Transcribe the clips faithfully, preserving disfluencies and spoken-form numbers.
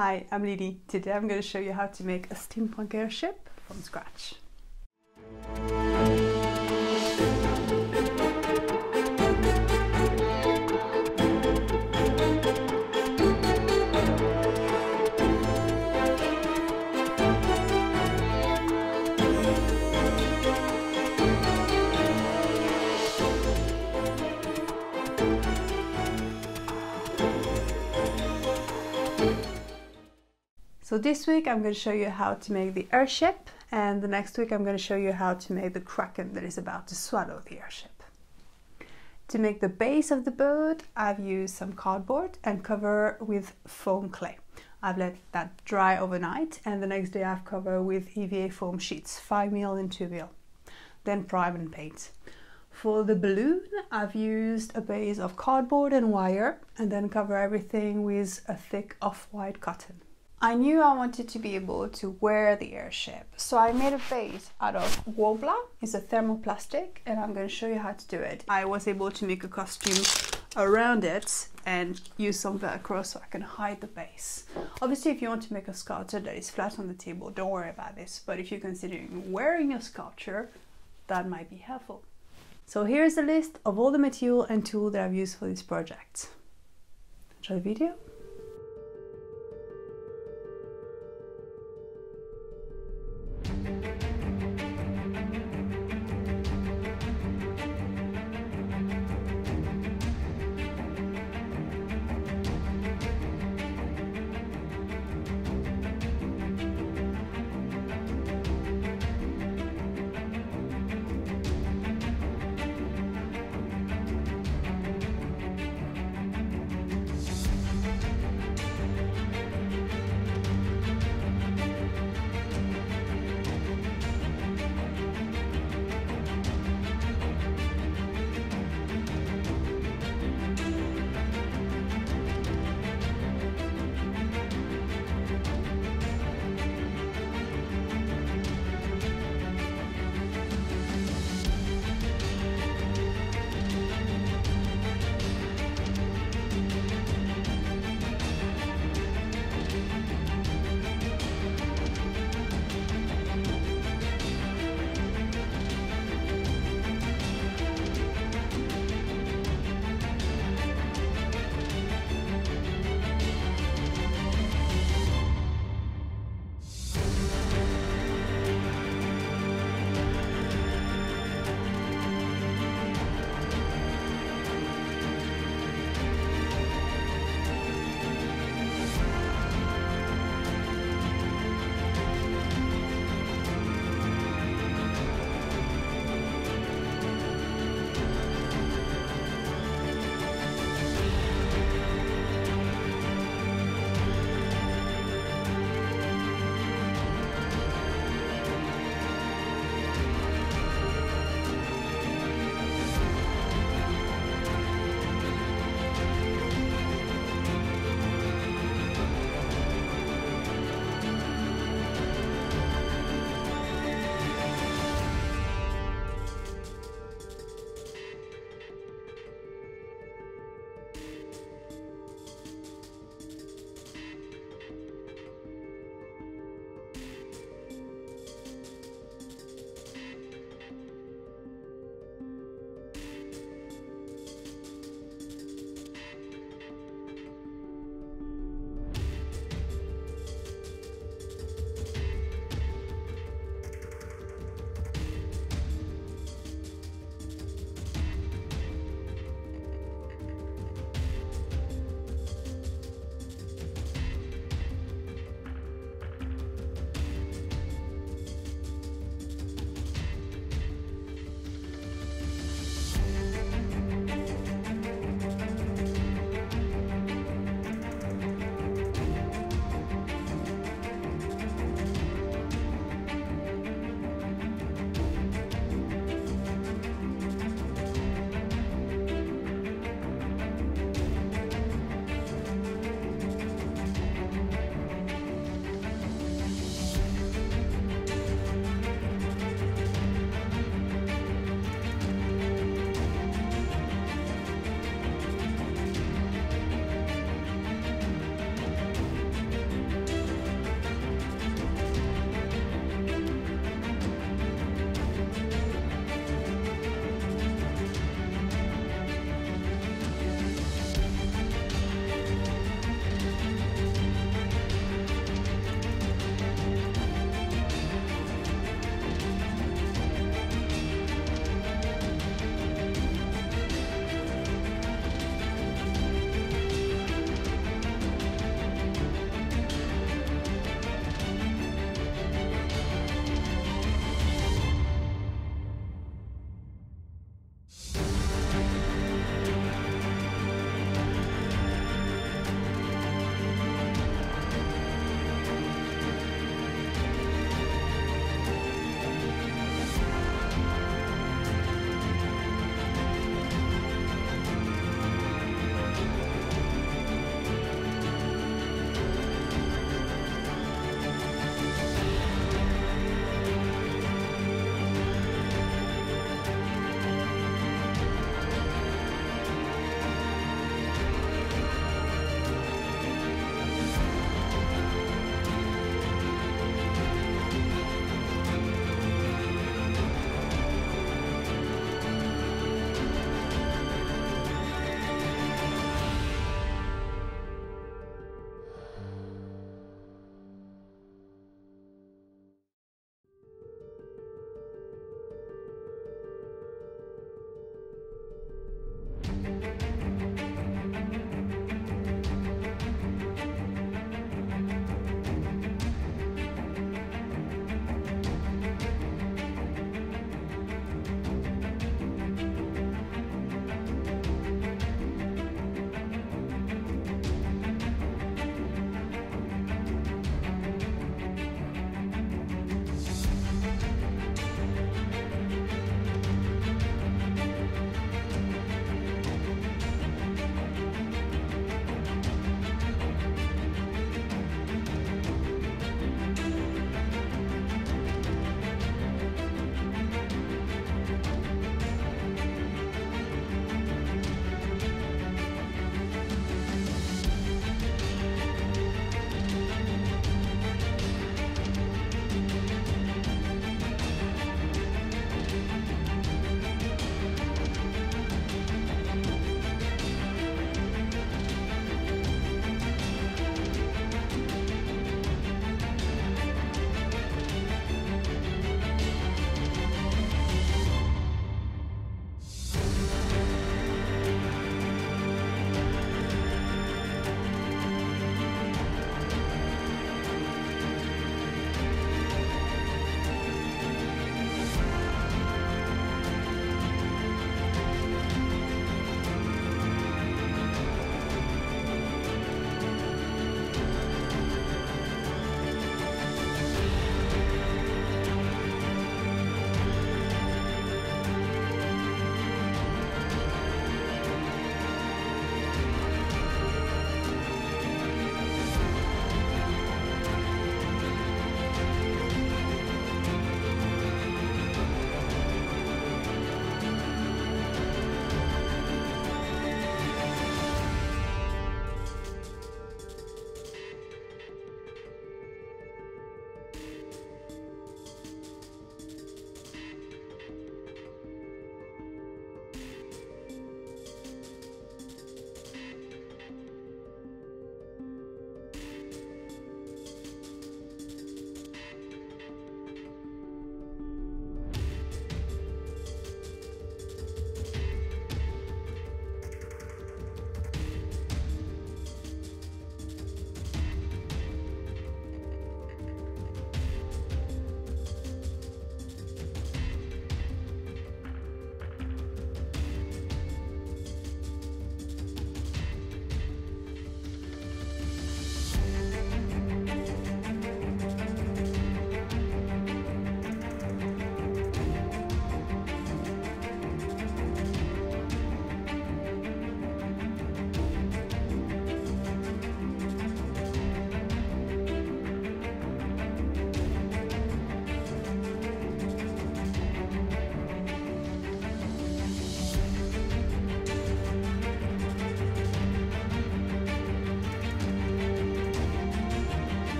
Hi, I'm Lili. Today I'm going to show you how to make a steampunk airship from scratch. So this week I'm going to show you how to make the airship, and the next week I'm going to show you how to make the kraken that is about to swallow the airship. To make the base of the boat, I've used some cardboard and cover with foam clay. I've let that dry overnight, and the next day I've covered with E V A foam sheets, five mil and two mil, then prime and paint. For the balloon, I've used a base of cardboard and wire, and then cover everything with a thick off-white cotton. I knew I wanted to be able to wear the airship, so I made a base out of Worbla. It's a thermoplastic, and I'm going to show you how to do it. I was able to make a costume around it and use some Velcro so I can hide the base. Obviously, if you want to make a sculpture that is flat on the table, don't worry about this, but if you're considering wearing a sculpture, that might be helpful. So here's a list of all the material and tool that I've used for this project. Enjoy the video.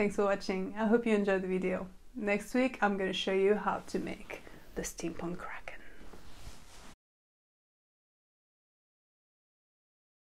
Thanks for watching. I hope you enjoyed the video. Next week I'm going to show you how to make the steampunk craft.